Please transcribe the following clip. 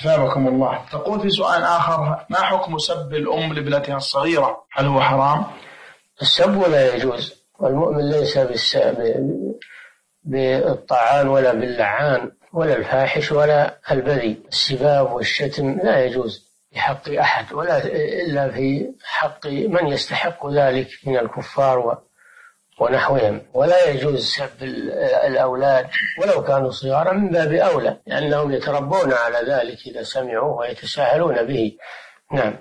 أثابكم الله. تقول في سؤال آخر: ما حكم سب الأم لابنتها الصغيرة؟ هل هو حرام؟ السب لا يجوز، والمؤمن ليس بالطعان ولا باللعان ولا الفاحش ولا البذي. السباب والشتم لا يجوز بحق أحد ولا إلا في حق من يستحق ذلك من الكفار ونحوهم. ولا يجوز سب الأولاد ولو كانوا صغارا من باب أولى، لأنهم يتربون على ذلك إذا سمعوه ويتساهلون به. نعم.